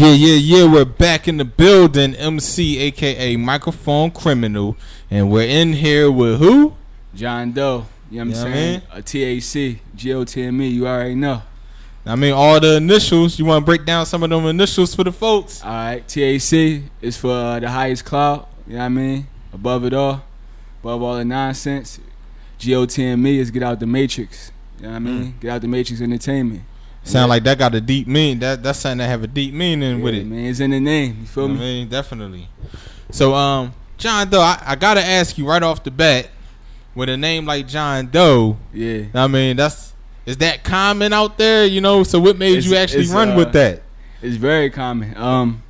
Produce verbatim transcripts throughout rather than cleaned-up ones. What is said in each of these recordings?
Yeah, yeah, yeah, we're back in the building. M C, a k a. Microphone Criminal. And we're in here with who? John Doe. You know what I'm you know saying? What I mean? A T A C, G O T M E, you already know. I mean, all the initials. You want to break down some of them initials for the folks? All right, T A C is for uh, the highest cloud. You know what I mean? Above it all. Above all the nonsense. G O T M E is Get Out the Matrix. You know what I mean? Mm. Get Out the Matrix Entertainment. Sound yeah. like that got a deep meaning. That that's something that have a deep meaning yeah, with it. Man, it's in the name. You feel you know me? I mean, definitely. So, um, John Doe, I, I gotta ask you right off the bat, with a name like John Doe, yeah. I mean, that's is that common out there? You know, so what made it's, you actually run uh, with that? It's very common. Um,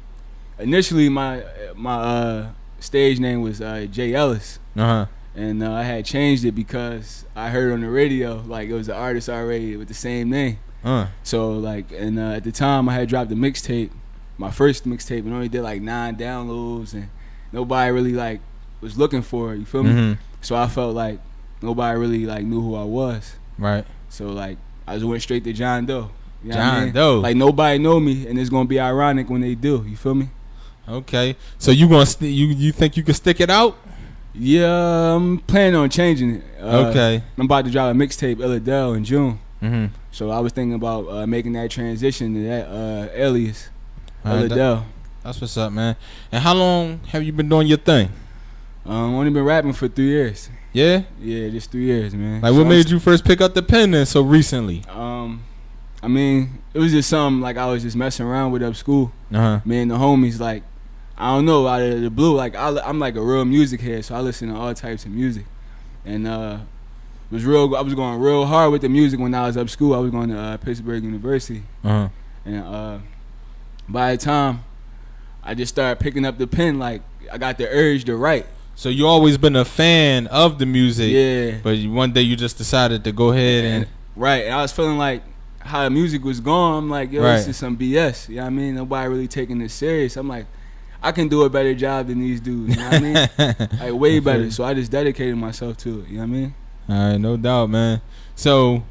initially, my my uh, stage name was uh, Jay Ellis, uh-huh. and uh, I had changed it because I heard on the radio like it was an artist already with the same name. Uh. So like, and uh, at the time I had dropped a mixtape, my first mixtape, and only did like nine downloads, and nobody really like was looking for it. You feel mm-hmm. me? So I felt like nobody really like knew who I was. Right. So like, I just went straight to John Doe. You know John what I mean? Doe. Like nobody know me, and it's gonna be ironic when they do. You feel me? Okay. So you gonna st you you think you can stick it out? Yeah, I'm planning on changing it. Uh, okay. I'm about to drop a mixtape, Illadel, in June. Mm-hmm. So I was thinking about uh, making that transition to that uh, alias, Aletha. That, that's what's up, man. And how long have you been doing your thing? I've um, only been rapping for three years. Yeah? Yeah, just three years, man. Like, so what I'm made you first pick up the pen then so recently? Um, I mean, it was just something like I was just messing around with up school. Uh-huh. Me and the homies, like, I don't know, out of the blue, like I, I'm like a real music head, so I listen to all types of music, and uh. Was real. I was going real hard with the music when I was up school. I was going to uh, Pittsburgh University, uh-huh. and uh, by the time I just started picking up the pen, like I got the urge to write. So you always been a fan of the music, yeah. But you, one day you just decided to go ahead and, and right. And I was feeling like how the music was going. I'm like, yo, right. this is some B S. You know what I mean? Nobody really taking this serious. I'm like, I can do a better job than these dudes. You know what I mean? Like way better. So I just dedicated myself to it. You know what I mean? All right, no doubt, man. So,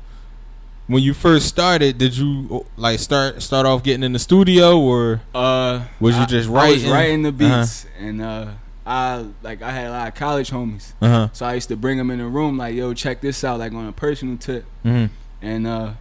when you first started, did you like start start off getting in the studio, or uh, was you I, just writing? I was writing the beats, uh-huh. and uh, I like I had a lot of college homies, uh-huh. so I used to bring them in the room, like, yo, check this out, like on a personal tip, mm-hmm. and uh,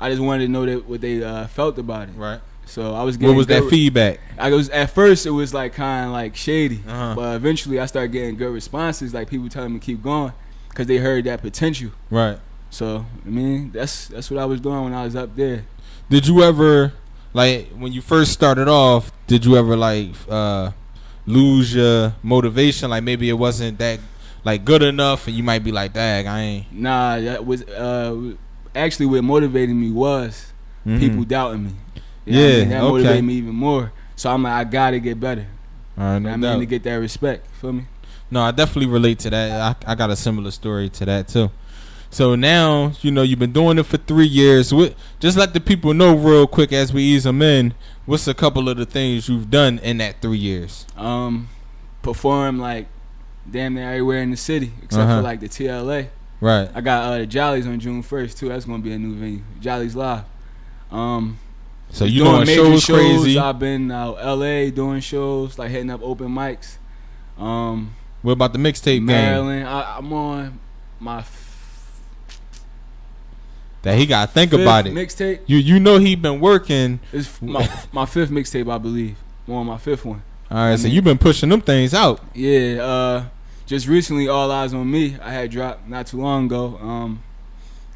I just wanted to know that what they uh, felt about it, right? So I was getting. What was that feedback? I was at first it was like kind of like shady, uh-huh. but eventually I started getting good responses, like people telling me to keep going. Cause they heard that potential, right? So I mean, that's that's what I was doing when I was up there. Did you ever, like, when you first started off, did you ever like uh, lose your motivation? Like maybe it wasn't that like good enough, and you might be like, "Dag, I ain't." Nah, that was uh, actually what motivated me was mm-hmm. people doubting me. You know yeah, I mean? That okay. motivated me even more. So I'm like, I gotta get better. All right, no I doubt. mean to get that respect. Feel me? No, I definitely relate to that. I, I got a similar story to that too. So now, you know, you've been doing it for three years. What, just let the people know real quick as we ease them in, what's a couple of the things you've done in that three years? Um, perform like damn near everywhere in the city, except uh-huh. for like the T L A. Right. I got uh, the Jollies on June first too. That's going to be a new venue. Jolly's Live. Um, so you doing, doing major shows, shows crazy. I've been out L A doing shows, like hitting up open mics. Um... What about the mixtape, Maryland? I, I'm on my f that he gotta think fifth about it. Mixtape. You you know he been working. It's my my fifth mixtape, I believe. I'm on my fifth one. All right, I so mean, you've been pushing them things out. Yeah. Uh, just recently, All Eyes On Me, I had dropped not too long ago. Um,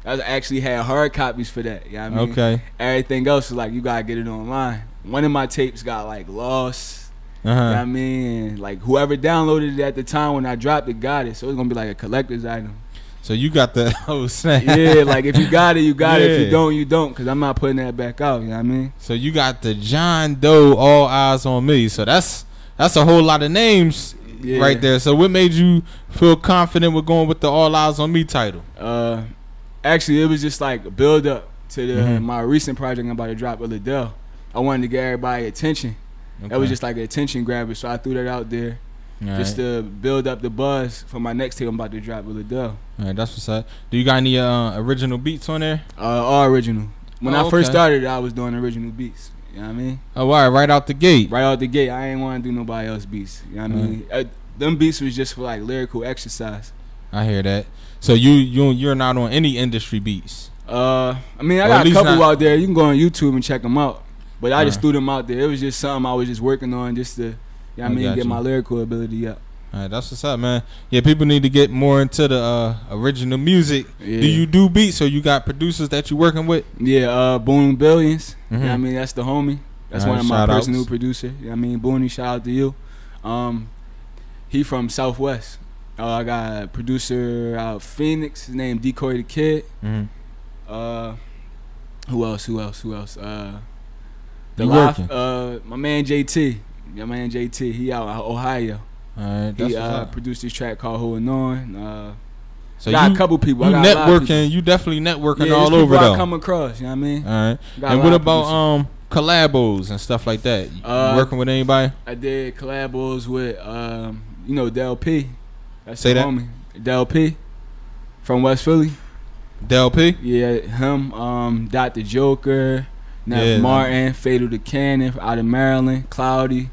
I actually had hard copies for that. Yeah. You know I mean? Okay. Everything else is like you gotta get it online. One of my tapes got like lost. Uh-huh. You know I mean, like whoever downloaded it at the time when I dropped it got it, so it's gonna be like a collector's item. So you got the oh snap! Yeah, like if you got it, you got yeah. it. If you don't, you don't. Cause I'm not putting that back out. You know what I mean? So you got the John Doe All Eyes On Me. So that's that's a whole lot of names yeah. right there. So what made you feel confident with going with the All Eyes On Me title? Uh, actually, it was just like a build up to the, mm-hmm. my recent project I'm about to drop with Illadel. I wanted to get everybody attention. Okay. That was just like an attention grabber, so I threw that out there all just right. to build up the buzz for my next tape I'm about to drop with Illadel. All right, that's what's up. Do you got any uh, original beats on there? Uh, all original. When oh, I okay. first started, I was doing original beats. You know what I mean? Oh, all right, right out the gate. Right out the gate. I ain't want to do nobody else's beats. You know what I mean? Uh, them beats was just for like lyrical exercise. I hear that. So you you you're not on any industry beats. Uh, I mean, I got a couple out there. You can go on YouTube and check them out. But I just threw them out there. It was just something I was just working on, just to, you know what I mean, get my lyrical ability up. All right, that's what's up, man. Yeah, people need to get more into the uh, original music. Yeah. Do you do beats, or you got producers that you working with? Yeah, uh, Boonie Billions. Mm-hmm. You know what I mean? That's the homie. That's right, one of my personal outs. producer. You know what I mean? Boonie, shout out to you. Um, he from Southwest. Uh, I got a producer out of Phoenix. His name Decoy the Kid. Mm-hmm. Uh, who else? Who else? Who else? Uh, the live, uh, my man J T. Your man J T. He out of Ohio. All right, that's he uh, produced this track called Holding On. Uh, so got you, a couple people. You I got networking. People. You definitely networking yeah, all people over though. I come across, you know what I mean. All right. And what about um collabos and stuff like that? You uh, working with anybody? I did collabos with um you know Del P. That's Say that. Homie. Del P. From West Philly. Del P. Yeah, him. Um, Dr Joker, Nef yeah, Martin, man. Fatal the Cannon out of Maryland, Cloudy.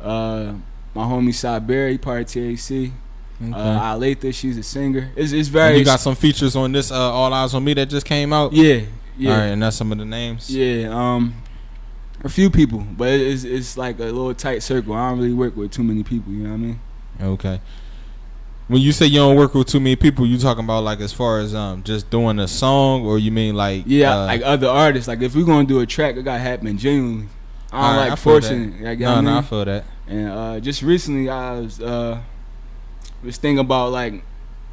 Uh. My homie Cyberry, part of T A C. Okay. Uh, Aletha, she's a singer. It's, it's very. And you got some features on this uh, All Eyes On Me that just came out? Yeah, yeah. All right, and that's some of the names? Yeah, um, a few people, but it's, it's like a little tight circle. I don't really work with too many people, you know what I mean? Okay. When you say you don't work with too many people, you talking about like as far as um just doing a song, or you mean like. Yeah, uh, like other artists. Like if we're going to do a track, it got to happen genuinely. I don't right, like forcing it. Like, no, I mean? no, I feel that. And uh, just recently, I was uh, was thinking about like,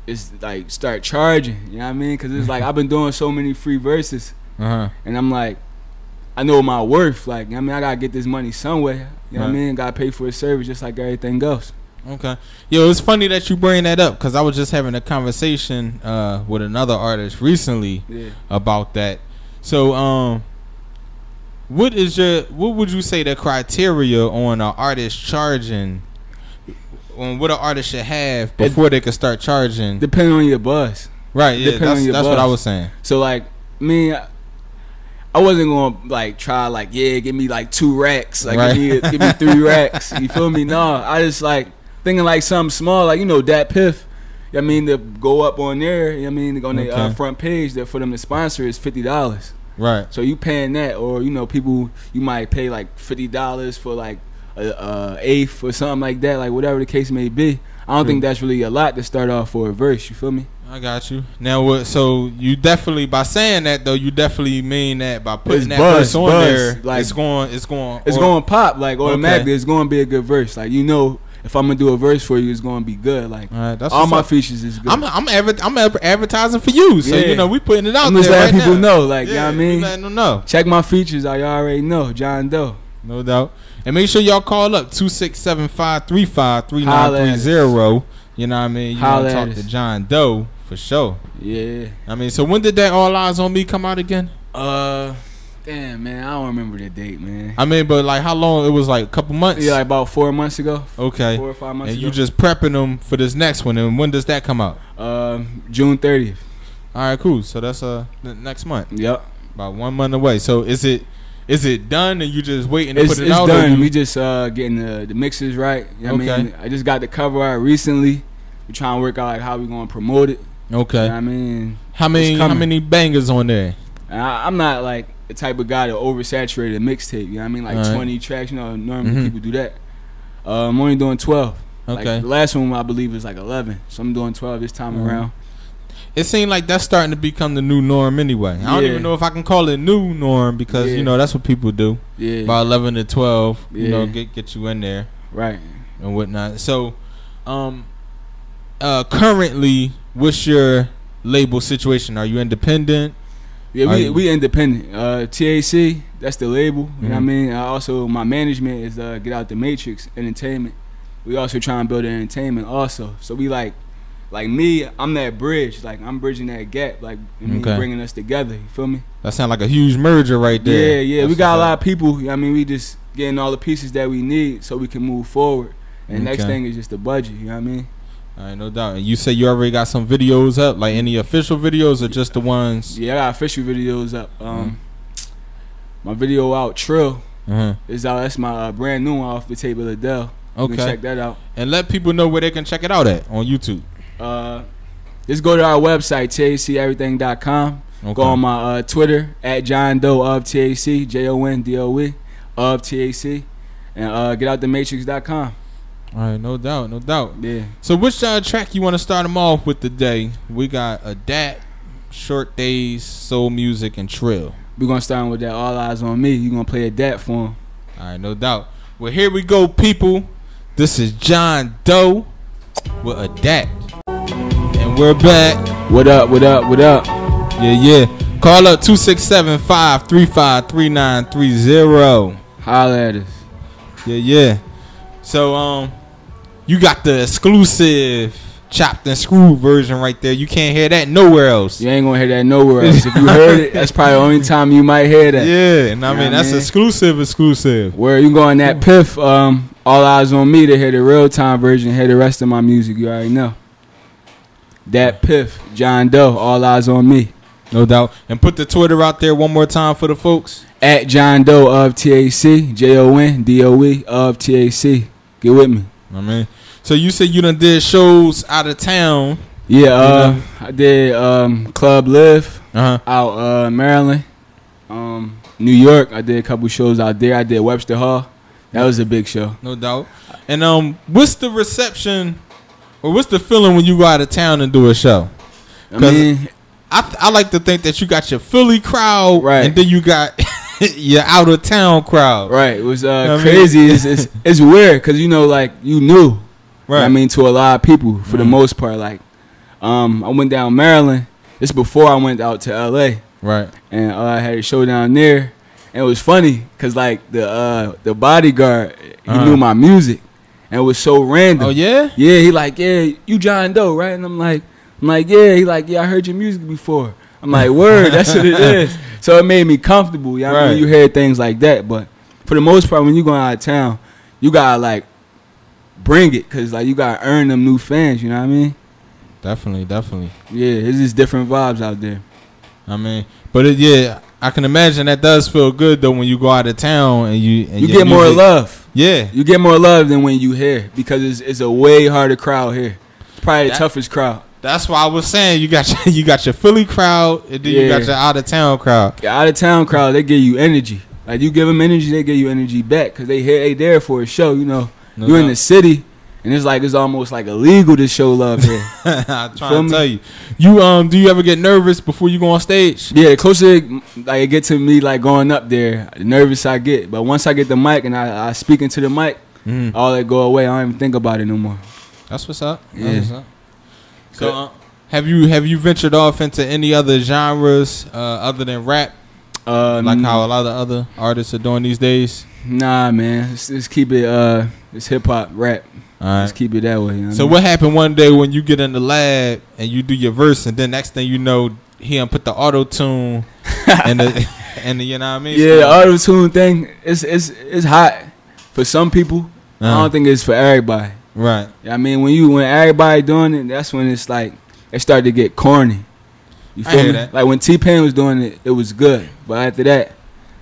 it's like start charging. You know what I mean? Because it's like I've been doing so many free verses, uh-huh. and I'm like, I know my worth. Like, you know what I mean, I gotta get this money somewhere. You know right. what I mean? Gotta pay for a service just like everything else. Okay, yo, it's funny that you bring that up because I was just having a conversation uh, with another artist recently yeah. about that. So, um. What is your what would you say the criteria on an artist charging on what an artist should have before it, they could start charging? Depending on your buzz. Right, yeah, depending that's, on your that's buzz. what I was saying. So like me I, I wasn't gonna like try like, yeah, give me like two racks, like right. give, me, give me three racks. You feel me? No. I just like thinking like something small, like you know, that piff. I mean to go up on there, you know what I mean on okay. the uh, front page that for them to sponsor is fifty dollars. Right. So you paying that, or you know, people you might pay like fifty dollars for like a, a eighth or something like that, like whatever the case may be. I don't True. think that's really a lot to start off for a verse. You feel me? I got you. Now, what? So you definitely by saying that though, you definitely mean that by putting it's that buzz, verse on buzz, there, like it's going, it's going, it's going pop like automatically. Okay. It's going to be a good verse, like you know. If I'm gonna do a verse for you, it's gonna be good. Like all, right, that's all my up. features is good. I'm I'm, adver I'm advertising for you, so yeah. you know we putting it out I'm just there letting right people now. know, like yeah, you know what I mean. Letting them know. Check my features. I already know John Doe, no doubt. And make sure y'all call up two six seven five three five three nine three zero. You know what I mean. You wanna talk to John Doe for sure. Yeah. I mean, so when did that All Eyes On Me come out again? Uh. Damn, man, I don't remember the date, man. I mean, but like how long? It was like a couple months? Yeah, like about four months ago. Okay. Four or five months and ago. And you just prepping them for this next one. And when does that come out? Uh, June thirtieth. All right, cool. So that's uh, next month. Yep. About one month away. So is it is it done and you just waiting to it's, put it it's out? It's done. We just uh, getting the, the mixes right. You know what okay. I mean? I just got the cover out recently. We're trying to work out like how we going to promote it. Okay. You know what I mean? How many, how many bangers on there? I, I'm not like... the type of guy to oversaturate a mixtape, you know what I mean? Like right. twenty tracks, you know, normally mm-hmm. people do that. Uh, I'm only doing twelve. Okay. Like the last one I believe is like eleven, so I'm doing twelve this time mm-hmm. around. It seems like that's starting to become the new norm anyway. I yeah. don't even know if I can call it new norm because, yeah. you know, that's what people do. Yeah. By eleven to twelve, yeah. you know, get get you in there. Right. And whatnot. So, um, uh, currently, what's your label situation? Are you independent? Yeah, we we independent. Uh, T A C, that's the label. Mm-hmm. You know what I mean? I also, my management is uh, Get Out the Matrix Entertainment. We also try and build entertainment also. So we like, like me, I'm that bridge. Like I'm bridging that gap. Like you know, okay. bringing us together. You feel me? That sound like a huge merger right there. Yeah, yeah. That's we got a lot of people. You know what I mean, we just getting all the pieces that we need so we can move forward. And okay. next thing is just the budget. You know what I mean? All right, no doubt. And you say you already got some videos up, like any official videos or just the ones? Yeah, I got official videos up. Um, mm-hmm. My video out, Trill, Mm-hmm. It's out. That's my uh, brand new one off the table, Illadel. Okay, check that out. And let people know where they can check it out at on YouTube. Uh, just go to our website, T A C everything dot com. Okay. Go on my uh, Twitter at John Doe of T A C, J O N D O E of T A C, and uh, Get Out The Matrix dot com. All right, no doubt, no doubt. Yeah. So, which uh, track you want to start them off with today? We got Adapt, Short Days, Soul Music, and Trill. We're gonna start with that All Eyes On Me. You gonna play Adapt for him. All right, no doubt. Well, here we go, people. This is John Doe with Adapt, and we're back. What up? What up? What up? Yeah, yeah. Call up two six seven, five three five, three nine three zero. Holla at us. Yeah, yeah. So um, you got the exclusive chopped and screwed version right there. You can't hear that nowhere else. You ain't gonna hear that nowhere else. If you heard it, that's probably the only time you might hear that. Yeah, and I you mean that's man? exclusive, exclusive. Where you go on that Piff? Um, All Eyes On Me to hear the real time version. Hear the rest of my music. You already know. That Piff, John Doe, All Eyes On Me. No doubt. And put the Twitter out there one more time for the folks. At John Doe of T A C, J O N D O E of T A C. Get with me. I mean, so you said you done did shows out of town. Yeah, uh, I did um, Club Live uh-huh. out uh, in Maryland, um, New York. I did a couple shows out there. I did Webster Hall. That was a big show, no doubt. And um, what's the reception, or what's the feeling when you go out of town and do a show? I mean, I th I like to think that you got your Philly crowd, right, and then you got your out of town crowd, right? It was uh, you know crazy. I mean? it's, it's it's weird because you know, like you knew, right? I mean, to a lot of people, for mm. the most part, like um, I went down Maryland. It's before I went out to L A, right? And uh, I had a show down there, and it was funny because like the uh, the bodyguard, he uh-huh. knew my music, and it was so random. Oh yeah, yeah. He like, yeah, you John Doe, right? And I'm like, I'm like, yeah. He like, yeah, I heard your music before. I'm like, word, that's what it is. So it made me comfortable. You know right. I mean, you hear things like that, but for the most part, when you going out of town, you gotta like bring it, cause like you gotta earn them new fans. You know what I mean? Definitely, definitely. Yeah, it's just different vibes out there. I mean, but it, yeah, I can imagine that does feel good though when you go out of town and you and you get music. more love. Yeah, you get more love than when you here, because it's it's a way harder crowd here. It's probably that, the toughest crowd. That's why I was saying you got your, you got your Philly crowd, and then yeah. you got your out of town crowd. The out of town crowd, they give you energy. Like you give them energy, they give you energy back, because they here, they there for a show. You know, no, you're no. in the city, and it's like it's almost like illegal to show love here. I'm trying to me? tell you, you um, do you ever get nervous before you go on stage? Yeah, the closer like it get to me, like going up there, the nervous I get. But once I get the mic and I, I speak into the mic, mm. all that go away. I don't even think about it no more. That's what's up. Yeah. That's what's up. So, uh, have you have you ventured off into any other genres uh, other than rap, uh, like how a lot of other artists are doing these days? Nah, man, let's, let's keep it. Uh, it's hip hop, rap. All right. Let's keep it that way. You know so, what, I mean? What happened one day when you get in the lab and you do your verse, and then next thing you know, he done put the auto tune and the and the, you know what I mean? Yeah, so, the auto tune thing. It's it's it's hot for some people. Uh-huh. I don't think it's for everybody. Right. I mean, when you when everybody doing it, that's when it's like it started to get corny. You feel I hear me? That. Like when T-Pain was doing it, it was good, but after that,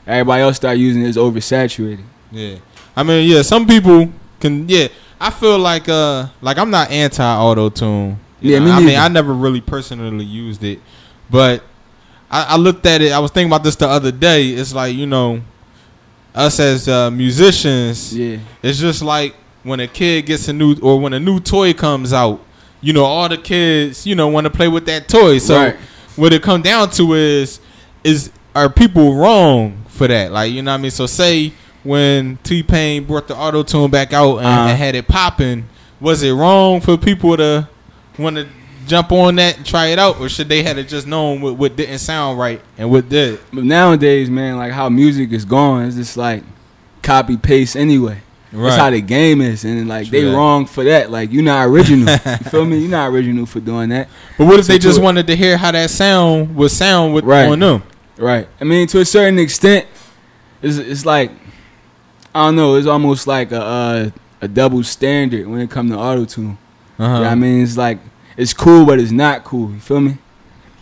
everybody else started using it as oversaturated. Yeah. I mean, yeah. Some people can. Yeah. I feel like uh, like I'm not anti-auto tune. Yeah. Me I mean, I never really personally used it, but I, I looked at it. I was thinking about this the other day. It's like you know, us as uh, musicians. Yeah. It's just like. When a kid gets a new, or when a new toy comes out, you know, all the kids, you know, want to play with that toy. So right. what it come down to is, is are people wrong for that? Like, you know what I mean? So say when T-Pain brought the auto-tune back out and, uh, and had it popping, was it wrong for people to want to jump on that and try it out? Or should they have just known what, what didn't sound right and what did? But nowadays, man, like how music is going, it's just like copy-paste anyway. Right. That's how the game is, and like True they that. wrong for that. Like you're not original. You feel me? You're not original for doing that. But what if so they just wanted to hear how that sound would sound with right. on them? Right. I mean, to a certain extent, it's it's like I don't know. It's almost like a uh, a double standard when it comes to auto tune. Uh-huh. You know what I mean, it's like it's cool, but it's not cool. You feel me?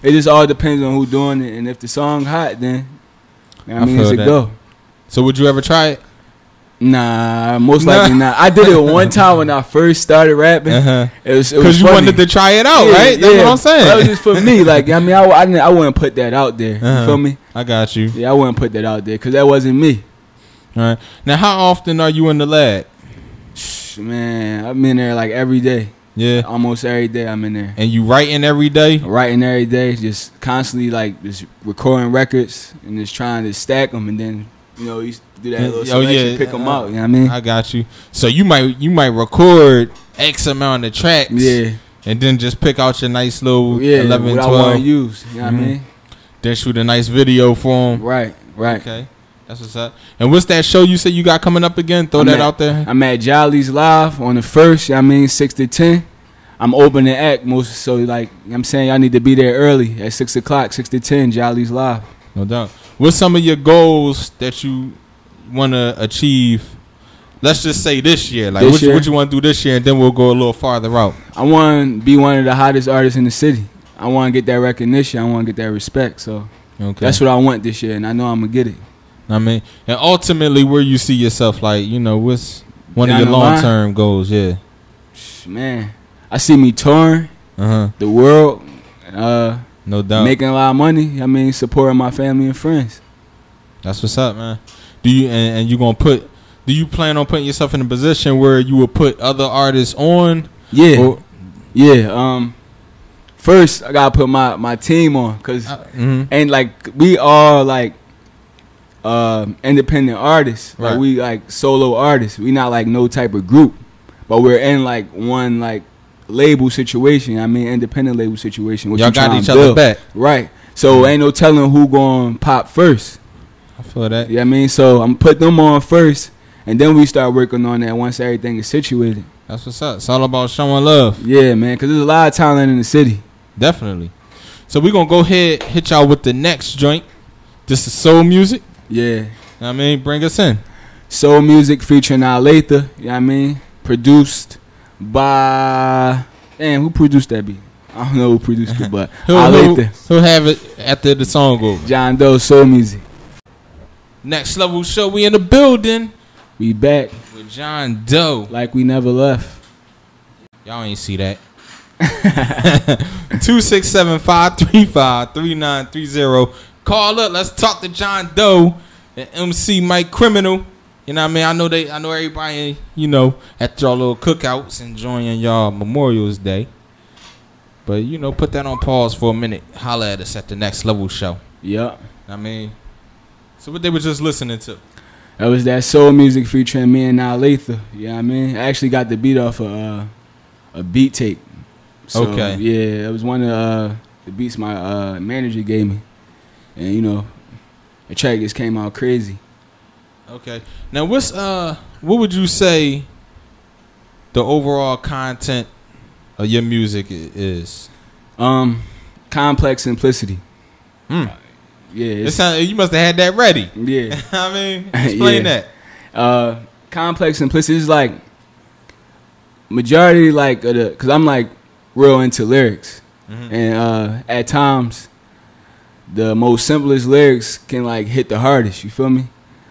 It just all depends on who doing it, and if the song hot, then you know what I mean, it's a go. So would you ever try it? Nah, most likely nah. not. I did it one time when I first started rapping. Uh-huh. It was because you wanted to try it out, yeah, right? That's yeah. what I'm saying. That was just for me. Like I mean, I, I, I wouldn't put that out there. Uh-huh. You feel me? I got you. Yeah, I wouldn't put that out there because that wasn't me. All right. Now, how often are you in the lab? Man, I'm in there like every day. Yeah, almost every day I'm in there. And you writing every day? Writing every day, just constantly like just recording records and just trying to stack them, and then you know you do that little oh, selection, yeah. pick them out. You know what I mean? I got you. So you might you might record X amount of tracks, yeah, and then just pick out your nice little yeah, eleven, what twelve. I want to use. You know mm-hmm. what I mean? Then shoot a nice video for them. Right, right. Okay. That's what's up. And what's that show you said you got coming up again? Throw I'm that at, out there. I'm at Jolly's Live on the first, I mean, six to ten. I'm opening act most, so like, I'm saying y'all need to be there early at six o'clock, six to ten, Jolly's Live. No doubt. What's some of your goals that you want to achieve? Let's just say this year. Like, this what, year? You, what you want to do this year, and then we'll go a little farther out. I want to be one of the hottest artists in the city. I want to get that recognition. I want to get that respect. So okay. that's what I want this year, and I know I'm going to get it. I mean, and ultimately, where you see yourself, like, you know, what's one Down of your long-term goals? Yeah. Man, I see me touring uh-huh. the world. Uh, no doubt. Making a lot of money. I mean, supporting my family and friends. That's what's up, man. Do you and, and you gonna put? Do you plan on putting yourself in a position where you will put other artists on? Yeah. Or, yeah. Um. First, I gotta put my my team on, cause uh, mm-hmm. and like we all like. Um, independent artists, right. Like we like solo artists. We not like no type of group, but we're in like one like label situation. I mean, independent label situation. Y'all got each other back, right? So yeah. ain't no telling who gonna pop first. I feel that. Yeah, you know I mean, so I'm put them on first, and then we start working on that once everything is situated. That's what's up. It's all about showing love. Yeah, man, because there's a lot of talent in the city. Definitely. So we gonna go ahead hit y'all with the next joint. This is soul music. Yeah. I mean, bring us in. Soul music featuring Aletha, you know what I mean? Produced by damn, who produced that beat? I don't know who produced it, but who, Aletha. Who, who have it after the song over? John Doe, soul music. Next level show, we in the building. We back. With John Doe. Like we never left. Y'all ain't see that. two six seven, five three five, three nine three zero. Call up. Let's talk to John Doe and M C Mike Criminal. You know what I mean? I know they. I know everybody, you know, at y'all little cookouts enjoying y'all Memorial's Day. But, you know, put that on pause for a minute. Holla at us at the Next Level Show. Yeah. I mean, so what they were just listening to? That was that soul music featuring me and Aletha. You know what I mean? I actually got the beat off of uh, a beat tape. So, okay. Yeah, it was one of uh, the beats my uh, manager gave me. And, you know, the track just came out crazy. Okay. Now, what's uh, what would you say the overall content of your music is? Um, complex simplicity. Hmm. Uh, yeah. It's, it sound, you must have had that ready. Yeah. I mean, explain yeah. that. Uh, complex simplicity is like majority like of the, because I'm like real into lyrics, mm-hmm. and uh, at times. The most simplest lyrics can like hit the hardest, you feel me?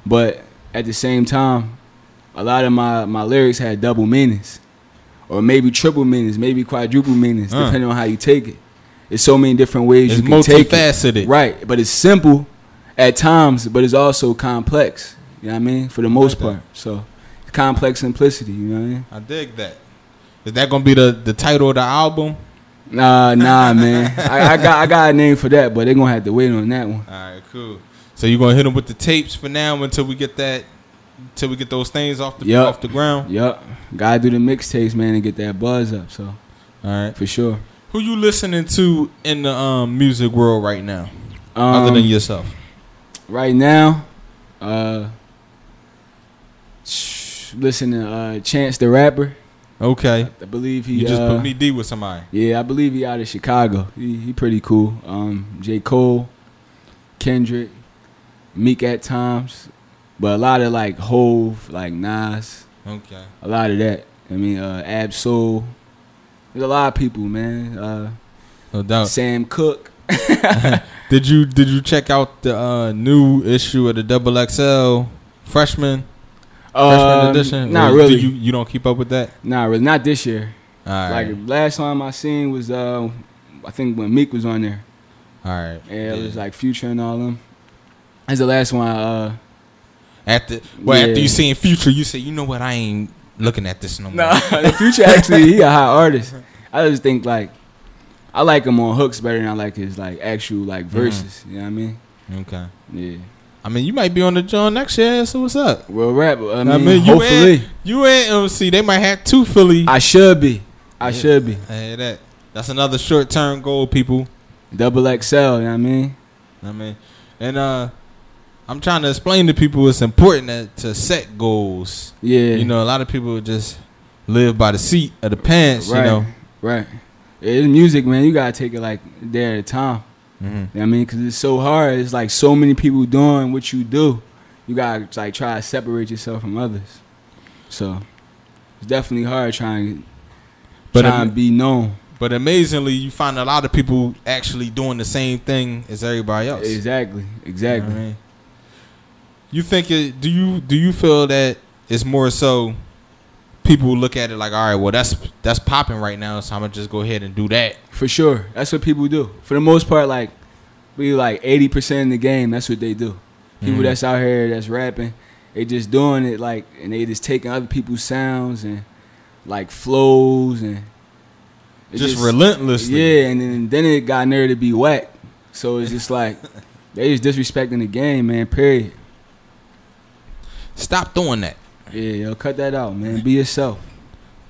But at the same time, a lot of my, my lyrics had double meanings, or maybe triple meanings, maybe quadruple meanings, uh. depending on how you take it. There's so many different ways it's you can take it. It's multifaceted. Right, but it's simple at times, but it's also complex, you know what I mean? For the most part. So, complex simplicity, you know what I mean? I dig that. Is that going to be the, the title of the album? Nah, nah, man. I, I got I got a name for that, but they're going to have to wait on that one. All right, cool. So you're going to hit them with the tapes for now until we get that, until we get those things off the yep. off the ground? Yep. Got to do the mixtapes, man, and get that buzz up. So, all right. For sure. Who you listening to in the um, music world right now, um, other than yourself? Right now, uh, listen to uh, Chance the Rapper. Okay. I believe he. You just uh, put me D with somebody. Yeah, I believe he out of Chicago. He, he pretty cool. Um, J. Cole, Kendrick, Meek at times, but a lot of like Hov, like Nas. Okay. A lot of that. I mean, uh, Ab-Soul. There's a lot of people, man. Uh, no doubt. Sam Cooke. Did you Did you check out the uh, new issue of the Double X L? Freshman, um, freshman edition. Not really. You, you don't keep up with that? Nah, really. Not this year. All right. Like last time I seen was uh, I think when Meek was on there. All right. Yeah, it was like Future and all them. That's the last one. I, uh, after well, yeah. after you seen Future, you say, you know what? I ain't looking at this no more. Nah, the Future actually he a hot artist. I just think like I like him on hooks better than I like his like actual like verses. Mm. You know what I mean? Okay. Yeah. I mean, you might be on the John next year, so what's up? Well, rap. I mean, I mean you hopefully and, you and M C. They might have two Philly. I should be. I yeah, should be. I hear that. That's another short term goal, people. Double X L. You know what I mean? I mean, and uh, I'm trying to explain to people it's important that, to set goals. Yeah. You know, a lot of people just live by the seat of the pants. Right. You know. Right. It's music, man. You gotta take it like there at a time. Mm-hmm. You know what I mean, because it's so hard. It's like so many people doing what you do. You gotta like try to separate yourself from others. So it's definitely hard trying. But trying am- to be known. But amazingly, you find a lot of people actually doing the same thing as everybody else. Exactly, exactly. You know what I mean? You think it? Do you do you feel that it's more so people look at it like, all right, well that's that's popping right now, so I'm gonna just go ahead and do that. For sure, that's what people do. For the most part, like we like eighty percent in the game. That's what they do. People mm-hmm. that's out here that's rapping, they just doing it like, and they just taking other people's sounds and. Like flows and just, just relentlessly. Yeah, and then, then it got near to be whack. So it's just like they just disrespecting the game, man, period. Stop doing that. Yeah, yo, cut that out, man. Be yourself.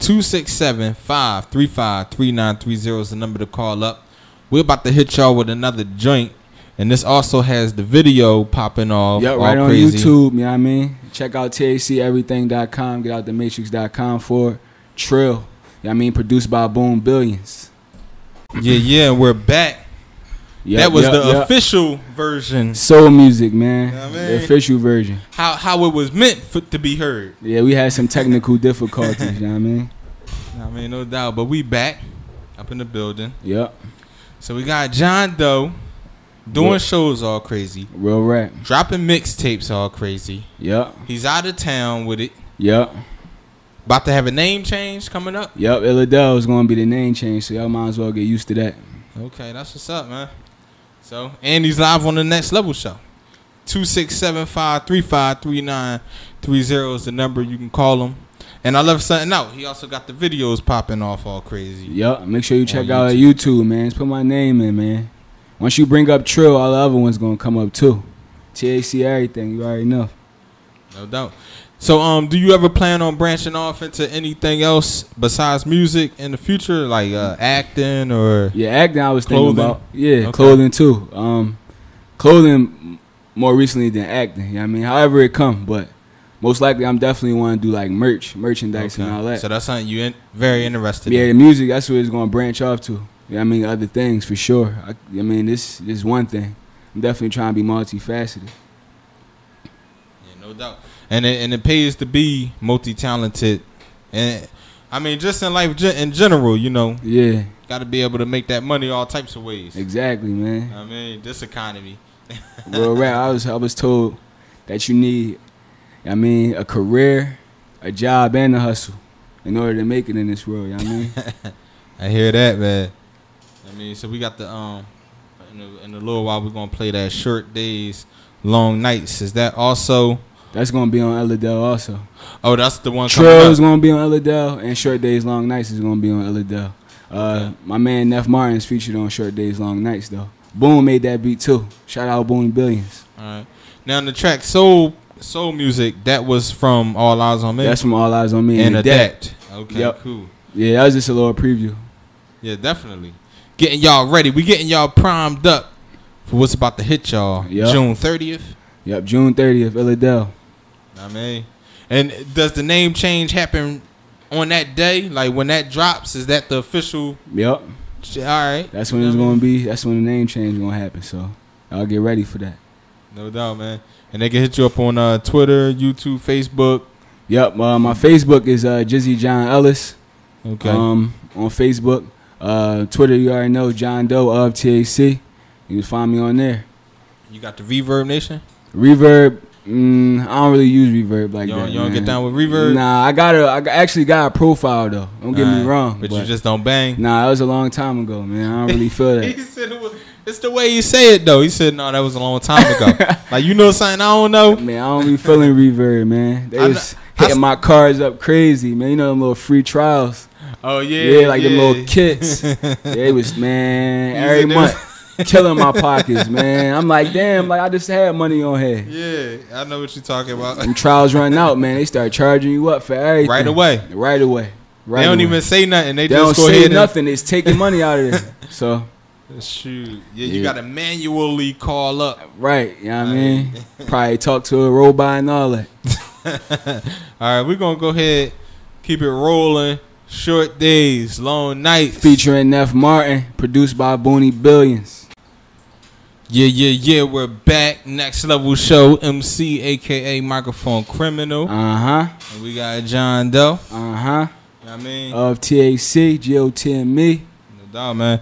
two six seven, five three five, three nine three zero is the number to call up. We're about to hit y'all with another joint. And this also has the video popping off. Yeah, right on crazy. YouTube, you know what I mean? Check out T A C everything dot com, get out the matrix dot com for it. Trill, you know what I mean, produced by Boonie Billions. Yeah, yeah, we're back. Yep, that was yep, the yep. official version. Soul music, man. You know what I mean? The official version. How how it was meant for, to be heard. Yeah, we had some technical difficulties, you know what I mean? I mean, no doubt, but we back up in the building. Yep. So we got John Doe doing yep. shows all crazy. Real rap. Dropping mixtapes all crazy. Yep. He's out of town with it. Yep. About to have a name change coming up. Yep, Illadel is going to be the name change, so y'all might as well get used to that. Okay, that's what's up, man. So, Andy's live on the Next Level Show. two six seven, five three five, three nine three zero is the number you can call him. And I left something out. He also got the videos popping off all crazy. Yep, make sure you check out YouTube. YouTube, man. Let's put my name in, man. Once you bring up Trill, all the other ones going to come up, too. T A C, everything, you already know. No doubt. So, um, do you ever plan on branching off into anything else besides music in the future, like uh, acting or yeah, acting? I was clothing. thinking about yeah, okay. clothing too. Um, clothing more recently than acting. You know what I mean, however it come, but most likely I'm definitely want to do like merch, merchandise, okay. and all that. So that's something you in, very interested. Yeah, in. Yeah, the music. That's what it's gonna branch off to. You know what I mean, other things for sure. I, I mean, this is one thing. I'm definitely trying to be multifaceted. Yeah, no doubt. And it, and it pays to be multi-talented. And I mean, just in life in general, you know. Yeah. Got to be able to make that money all types of ways. Exactly, man. I mean, this economy. Well, right, I was I was told that you need, I mean, a career, a job, and a hustle in order to make it in this world, you know what I mean? I hear that, man. I mean, so we got the, um, in a, in a little while, we're going to play that Short Days, Long Nights. Is that also... That's gonna be on Illadel also. Oh, that's the one. Trill is gonna be on Illadel, and Short Days Long Nights is gonna be on Illadel. Uh, okay. My man Nef Martin is featured on Short Days Long Nights though. Boom made that beat too. Shout out Boonie Billions. All right. Now in the track Soul Soul Music, that was from All Eyes On Me. That's from All Eyes On Me and, and Adapt. Adapt. Okay, yep. Cool. Yeah, that was just a little preview. Yeah, definitely. Getting y'all ready. We getting y'all primed up for what's about to hit y'all. Yep. June thirtieth. Yep, June thirtieth, Illadel. I mean, and does the name change happen on that day? Like when that drops, is that the official? Yep. All right. That's when it's gonna be. That's when the name change is gonna happen. So I'll get ready for that. No doubt, man. And they can hit you up on uh, Twitter, YouTube, Facebook. Yep. Uh, my Facebook is uh, Jizzy John Ellis. Okay. Um, on Facebook, uh, Twitter, you already know John Doe of T A C. You can find me on there. You got the Reverb Nation. Reverb. Mm, I don't really use reverb like you that. You don't man. Get down with reverb? Nah, I got a, I actually got a profile though. Don't get right. me wrong, but, but you just don't bang. Nah, that was a long time ago, man. I don't really feel that. He said it was, it's the way you say it though. He said, "No, that was a long time ago." Like you know something I don't know. Man, I don't be feeling reverb, man. They was not, hitting my cars up crazy, man. You know them little free trials. Oh yeah, yeah, like yeah. the little kits. They was man you every month. There? Killing my pockets, man. I'm like, damn, like I just had money on here. Yeah, I know what you're talking about. When trials run out, man, they start charging you up for everything. Right away. Right away. Right. They don't away. even say nothing. They, they just don't go say ahead nothing. And it's taking money out of there. So, shoot, yeah, you yeah. gotta manually call up. Right. You know what I mean? Probably talk to a robot and all that. All right, we're gonna go ahead, keep it rolling. Short Days, Long Nights, featuring Nef Martin, produced by Boonie Billions. Yeah, yeah, yeah, we're back. Next Level Show, M C, a k a. Microphone Criminal. Uh-huh. And we got John Doe. Uh-huh. You know what I mean? Of T A C, G O T and me. No doubt, man.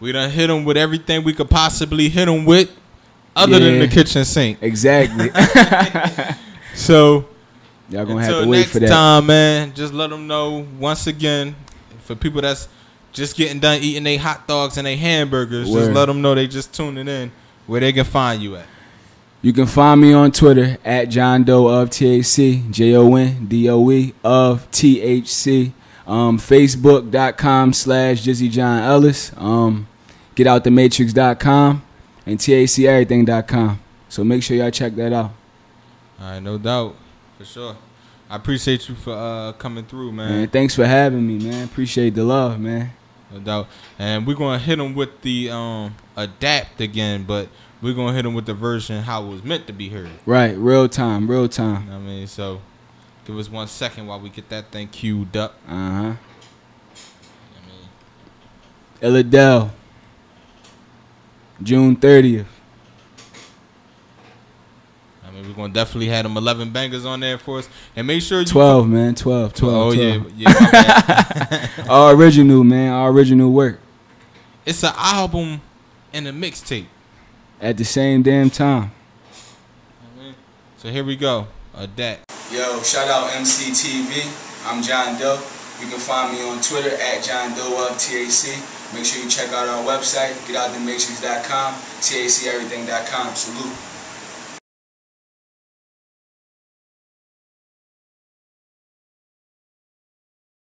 We done hit them with everything we could possibly hit them with, other yeah, than the kitchen sink. Exactly. So, y'all gonna have to wait for that. Until next time, man, just let them know, once again, for people that's just getting done eating they hot dogs and they hamburgers, word. Just let them know they just tuning in. Where they can find you at? You can find me on Twitter at John Doe of T A C, J O N D O E of T H C. Um, Facebook dot com slash Jizzy John Ellis. Um, Get Out The Matrix dot com and T A C everything dot com. So make sure y'all check that out. All right, no doubt. For sure. I appreciate you for uh, coming through, man. man. Thanks for having me, man. Appreciate the love, man. No doubt. And we're going to hit them with the um, adapt again, but we're going to hit them with the version how it was meant to be heard. Right. Real time. Real time. You know what I mean, so give us one second while we get that thing queued up. Uh-huh. You know what I mean? Illadel, June thirtieth. I mean, we're going to definitely have them eleven bangers on there for us. And make sure you... twelve, man. twelve, twelve, oh, twelve. yeah. yeah All original, man. All original work. It's an album and a mixtape at the same damn time. So here we go. Adapt. Yo, shout out M C T V. I'm John Doe. You can find me on Twitter at John Doe of T A C. Make sure you check out our website, Get Out The Matrix dot com, T A C everything dot com. Salute.